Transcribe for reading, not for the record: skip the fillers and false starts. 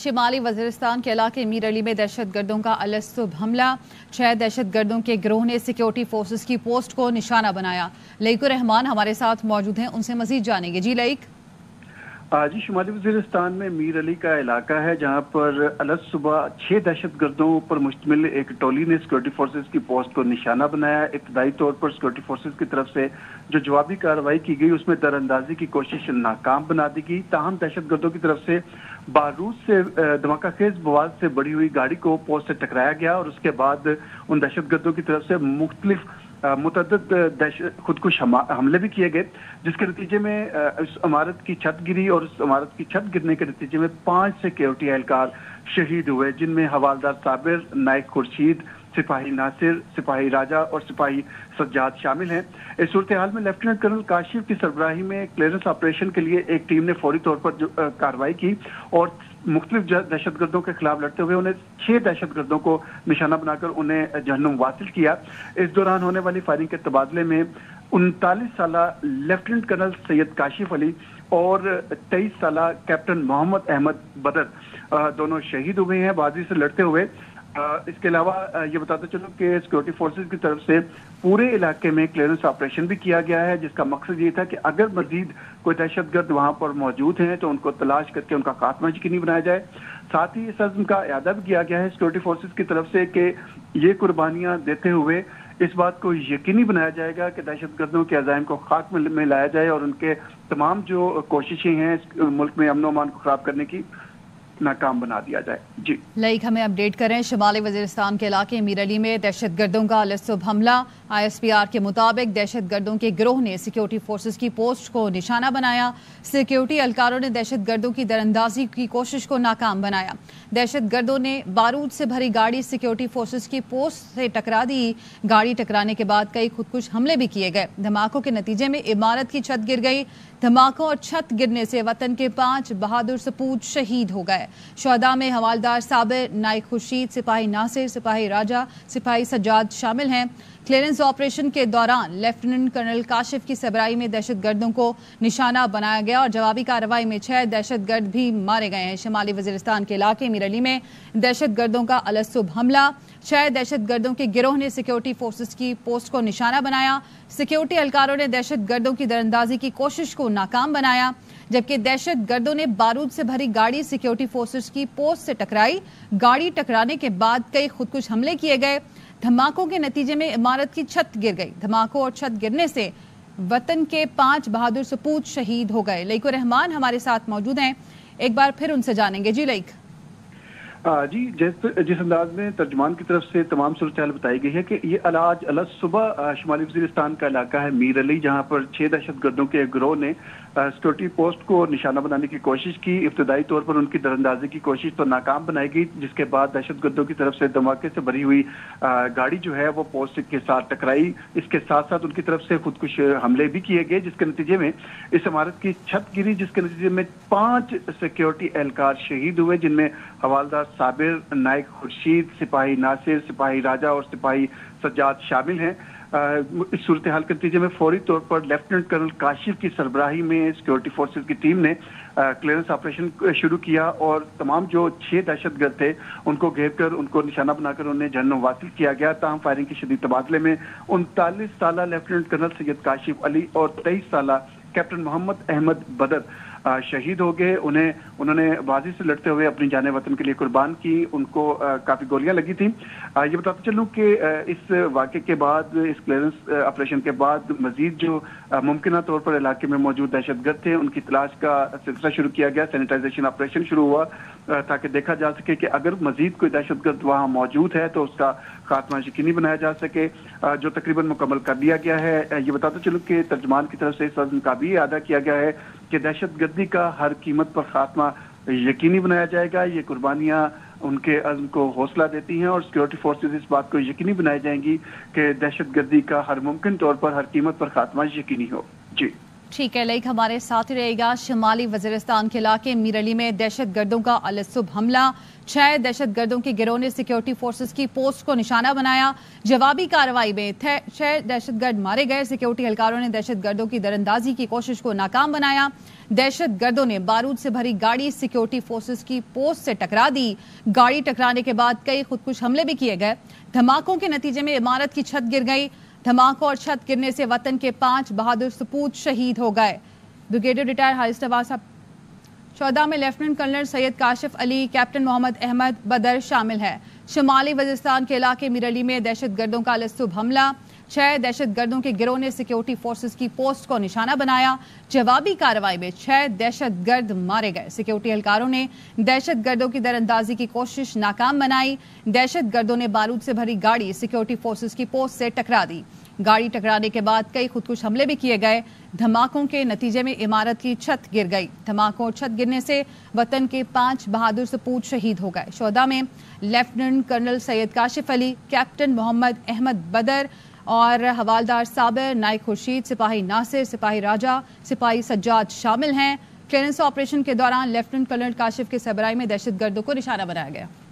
शिमाली वज़ीरिस्तान के इलाके मीर अली में दहशतगर्दों का अलसुब हमला। 6 दहशतगर्दों के गिरोह ने सिक्योरिटी फोर्सेस की पोस्ट को निशाना बनाया। लईक रहमान हमारे साथ मौजूद हैं, उनसे मजीद जानेंगे। जी लईक। जी, शुमाली वज़ीरिस्तान में मीर अली का इलाका है जहां पर अलग सुबह 6 दहशतगर्दों पर मुश्तमिल एक टोली ने सिक्योरिटी फोर्सेस की पोस्ट को निशाना बनाया। इब्तदाई तौर पर सिक्योरिटी फोर्सेस की तरफ से जो जवाबी कार्रवाई की गई उसमें दरअंदाजी की कोशिश नाकाम बना दी गई। ताहम दहशतगर्दों की तरफ से बारूद से धमाकाखेज बवाल से बड़ी हुई गाड़ी को पोस्ट से टकराया गया और उसके बाद उन दहशतगर्दों की तरफ से मुतअद्दिद खुदकुश हमले भी किए गए, जिसके नतीजे में इस इमारत की छत गिरी और इस इमारत की छत गिरने के नतीजे में 5 सिक्योरिटी एहलकार शहीद हुए, जिनमें हवालदार साबिर, नायक खुर्शीद, सिपाही नासिर, सिपाही राजा और सिपाही सज्जाद शामिल हैं। इस सूरत हाल में लेफ्टिनेंट कर्नल काशिफ की सरबराही में क्लियरेंस ऑपरेशन के लिए एक टीम ने फौरी तौर पर कार्रवाई की और मुख्तलिफ दहशतगर्दों के खिलाफ लड़ते हुए उन्हें 6 दहशतगर्दों को निशाना बनाकर उन्हें जहन्नुम वासिल किया। इस दौरान होने वाली फायरिंग के तबादले में 39 साल लेफ्टिनेंट कर्नल सैयद काशिफ अली और 23 साल कैप्टन मोहम्मद अहमद बदर दोनों शहीद हुए हैं बाजी से लड़ते हुए। इसके अलावा ये बताते चलो कि सिक्योरिटी फोर्सेस की तरफ से पूरे इलाके में क्लियरेंस ऑपरेशन भी किया गया है, जिसका मकसद ये था कि अगर मजीद कोई दहशतगर्द वहां पर मौजूद हैं तो उनको तलाश करके उनका खात्मा यकीनी बनाया जाए। साथ ही इस अज़्म का इआदा भी किया गया है सिक्योरिटी फोर्सेस की तरफ से कि ये कुर्बानियां देते हुए इस बात को यकीनी बनाया जाएगा कि दहशतगर्दों के अज़ाइम को खात्मे में लाया जाए और उनके तमाम जो कोशिशें हैं मुल्क में अमन अमान को खराब करने की नाकाम बना दिया जाए। जी लईक, हमें अपडेट करें। शिमाली वज़ीरिस्तान के इलाके मीर अली में दहशतगर्दों का अलसुब हमला। ISPR के मुताबिक दहशतगर्दों के गिरोह ने सिक्योरिटी फोर्सेस की पोस्ट को निशाना बनाया। सिक्योरिटी एहलकारों ने दहशतगर्दों की दरअंदाजी की कोशिश को नाकाम बनाया। दहशतगर्दों ने बारूद से भरी गाड़ी सिक्योरिटी फोर्सेस की पोस्ट से टकरा दी। गाड़ी टकराने के बाद कई खुदकुश हमले भी किए गए। धमाकों के नतीजे में इमारत की छत गिर गई। धमाकों और छत गिरने से वतन के 5 बहादुर सपूत शहीद हो गए। शहदा में हवालदार साबिर, नायक खुर्शीद, सिपाही नासिर, सिपाही राजा, सिपाही सज्जाद शामिल हैं। क्लियरेंस ऑपरेशन के दौरान लेफ्टिनेंट कर्नल काशिफ की सरबराही में दहशतगर्दों को निशाना बनाया गया और जवाबी कार्रवाई में 6 दहशतगर्द भी मारे गए हैं। शिमाली वज़ीरिस्तान के इलाके मीर अली में दहशतगर्दों का अलसुब हमला। 6 दहशतगर्दों के गिरोह ने सिक्योरिटी फोर्सेस की पोस्ट को निशाना बनाया। सिक्योरिटी एहलकारों ने दहशतगर्दों की दरअंदाजी की कोशिश को नाकाम बनाया, जबकि दहशतगर्दों ने बारूद से भरी गाड़ी सिक्योरिटी फोर्सेस की पोस्ट से टकराई। गाड़ी टकराने के बाद कई खुदकुश हमले किए गए। धमाकों के नतीजे में इमारत की छत गिर गई। धमाकों और छत गिरने से वतन के 5 बहादुर सपूत शहीद हो गए। लईक रहमान हमारे साथ मौजूद हैं, एक बार फिर उनसे जानेंगे। जी लईक। जी, जिस अंदाज में तर्जुमान की तरफ से तमाम सूरत हाल बताई गई है कि ये आज अलग सुबह शुमाली वज़ीरिस्तान का इलाका है मीर अली, जहाँ पर 6 दहशतगर्दों के गिरोह ने सिक्योरिटी पोस्ट को निशाना बनाने की कोशिश की। इब्तदाई तौर पर उनकी दरअंदाजी की कोशिश तो नाकाम बनाई गई, जिसके बाद दहशतगर्दों की तरफ से धमाके से भरी हुई गाड़ी जो है वो पोस्ट के साथ टकराई। इसके साथ साथ उनकी तरफ से खुदकुश हमले भी किए गए, जिसके नतीजे में इस इमारत की छत गिरी, जिसके नतीजे में 5 सिक्योरिटी एहलकार शहीद हुए, जिनमें हवालदार साबिर, नायक खुर्शीद, सिपाही नासिर, सिपाही राजा और सिपाही सज्जाद शामिल हैं। इस सूरत हाल के नतीजे में फौरी तौर पर लेफ्टिनेंट कर्नल काशिफ की सरबराही में सिक्योरिटी फोर्सेस की टीम ने क्लियरेंस ऑपरेशन शुरू किया और तमाम जो 6 दहशतगर्द थे उनको घेर कर उनको निशाना बनाकर उन्हें जहन्नुम वासिल किया गया। ताहम फायरिंग के शदीद तबादले में 39 साल लेफ्टिनेंट कर्नल सैयद काशिफ अली और 23 साल कैप्टन मोहम्मद अहमद बदर शहीद हो गए। उन्होंने बाजी से लड़ते हुए अपनी जाने वतन के लिए कुर्बान की। उनको काफ़ी गोलियां लगी थी। ये बताते चलूँ कि इस वाक़े के बाद, इस क्लियरेंस ऑपरेशन के बाद मजीद जो मुमकिन तौर पर इलाके में मौजूद दहशतगर्द थे उनकी तलाश का सिलसिला शुरू किया गया। सैनिटाइजेशन ऑपरेशन शुरू हुआ ताकि देखा जा सके कि अगर मजीद कोई दहशतगर्द वहाँ मौजूद है तो उसका खात्मा यकीनी बनाया जा सके, जो तकरीबन मुकम्मल कर दिया गया है। ये बताते चलूँ कि तर्जुमान की तरफ से इस अज़्म का भी अदा किया गया है कि दहशतगर्दी का हर कीमत पर खात्मा यकीनी बनाया जाएगा। ये कुर्बानियां उनके अज़्म को हौसला देती हैं और सिक्योरिटी फोर्सेस इस बात को यकीनी बनाई जाएंगी कि दहशतगर्दी का हर मुमकिन तौर पर, हर कीमत पर खात्मा यकीनी हो। जी। ठीक है, लाइक हमारे साथ ही रहेगा। शिमाली वज़ीरिस्तान के इलाके मीर अली में दहशत गर्दों का अलसुब हमला, 6 दहशत गर्दों के गिरोह ने सिक्योरिटी फोर्सेस की पोस्ट को निशाना बनाया। जवाबी कार्रवाई में 6 दहशत गर्द मारे गए। सिक्योरिटी एहलकारों ने दहशत गर्दों की दरअंदाजी की कोशिश को नाकाम बनाया। दहशत गर्दों ने बारूद से भरी गाड़ी सिक्योरिटी फोर्सेस की पोस्ट से टकरा दी। गाड़ी टकराने के बाद कई खुदकुश हमले भी किए गए। धमाकों के नतीजे में इमारत की छत गिर गई। धमाकों और छत गिरने से वतन के 5 बहादुर सपूत शहीद हो गए। ब्रिगेडियर रिटायर हारिस नवाज 14 में lieutenant colonel Syed Kashif Ali, captain Mohammad Ahmed Badar शामिल है। शिमाली वज़ीरिस्तान के इलाके मीर अली में दहशत गर्दों का अलसुब हमला, 6 दहशत गर्दों के गिरोह ने सिक्योरिटी फोर्सेस की पोस्ट को निशाना बनाया। जवाबी कार्रवाई में 6 दहशत गर्द मारे गए। सिक्योरिटी एहलकारों ने दहशत गर्दों की दरअंदाजी की कोशिश नाकाम बनाई। दहशत गर्दों ने बारूद से भरी गाड़ी सिक्योरिटी फोर्सेस की पोस्ट से टकरा दी। गाड़ी टकराने के बाद कई खुदकुश हमले भी किए गए। धमाकों के नतीजे में इमारत की छत गिर गई। धमाकों और छत गिरने से वतन के 5 बहादुर सपूत शहीद हो गए। 14 में lieutenant colonel Syed Kashif Ali, captain Mohammad Ahmed Badar और हवालदार साबिर, नायक खुर्शीद, सिपाही नासिर, सिपाही राजा, सिपाही सज्जाद शामिल हैं। क्लियरेंस ऑपरेशन के दौरान लेफ्टिनेंट कर्नल काशिफ के सरबराही में दहशत गर्दों को निशाना बनाया गया।